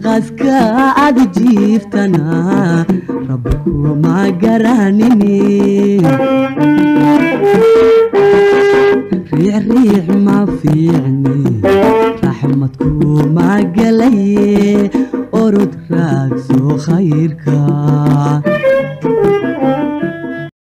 Ragas كاسكاد جيفتنا ربك وما جرانني ريح ما في عني رحمتك وما جلي أرد راكس وخيرك.